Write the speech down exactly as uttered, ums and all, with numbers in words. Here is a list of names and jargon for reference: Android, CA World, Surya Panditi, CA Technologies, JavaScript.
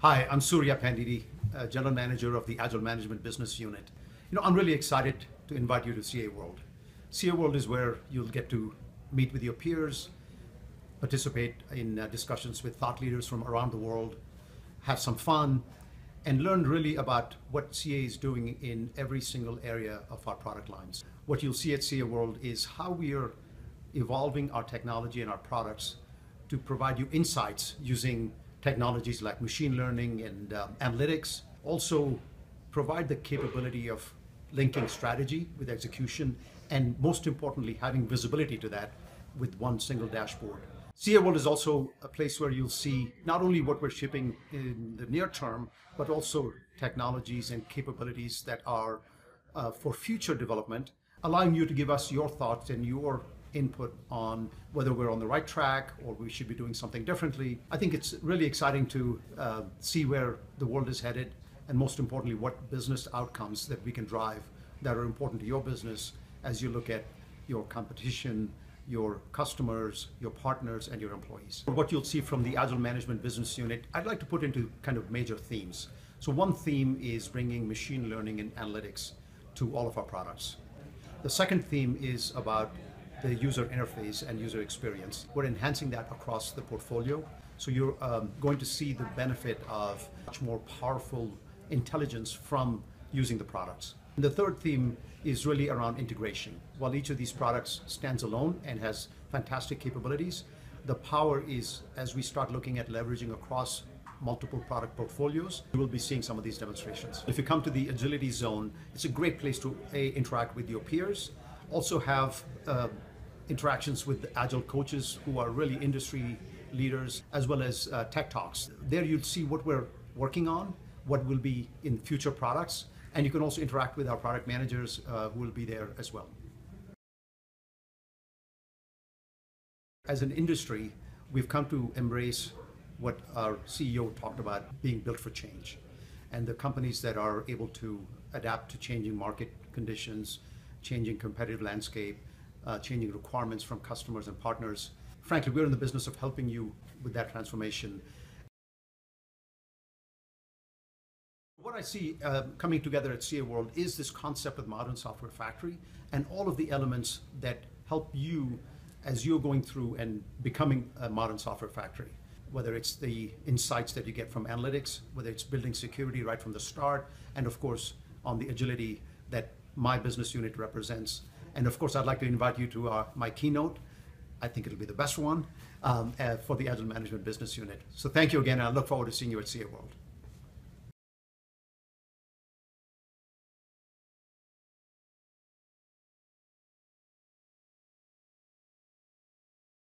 Hi, I'm Surya Panditi, uh, General Manager of the Agile Management Business Unit. You know, I'm really excited to invite you to C A World. C A World is where you'll get to meet with your peers, participate in uh, discussions with thought leaders from around the world, have some fun, and learn really about what C A is doing in every single area of our product lines. What you'll see at C A World is how we are evolving our technology and our products to provide you insights using technologies like machine learning and um, analytics. Also provide the capability of linking strategy with execution, and most importantly, having visibility to that with one single dashboard. C A World is also a place where you'll see not only what we're shipping in the near term, but also technologies and capabilities that are uh, for future development, allowing you to give us your thoughts and your input on whether we're on the right track or we should be doing something differently. I think it's really exciting to uh, see where the world is headed, and most importantly, what business outcomes that we can drive that are important to your business as you look at your competition, your customers, your partners, and your employees. What you'll see from the Agile Management Business Unit, I'd like to put into kind of major themes. So one theme is bringing machine learning and analytics to all of our products. The second theme is about the user interface and user experience. We're enhancing that across the portfolio. So you're um, going to see the benefit of much more powerful intelligence from using the products. And the third theme is really around integration. While each of these products stands alone and has fantastic capabilities, the power is as we start looking at leveraging across multiple product portfolios, you will be seeing some of these demonstrations. If you come to the Agility Zone, it's a great place to a, interact with your peers, also have uh, interactions with Agile coaches who are really industry leaders, as well as uh, tech talks. There you'll see what we're working on, what will be in future products, and you can also interact with our product managers uh, who will be there as well. As an industry, we've come to embrace what our C E O talked about, being built for change. And the companies that are able to adapt to changing market conditions, changing competitive landscape, uh, changing requirements from customers and partners. Frankly, we're in the business of helping you with that transformation. What I see uh, coming together at C A World is this concept of modern software factory and all of the elements that help you as you're going through and becoming a modern software factory. Whether it's the insights that you get from analytics, whether it's building security right from the start, and of course, on the agility that my business unit represents. And of course, I'd like to invite you to uh, my keynote. I think it'll be the best one um, uh, for the Agile Management Business Unit. So thank you again, and I look forward to seeing you at C A World.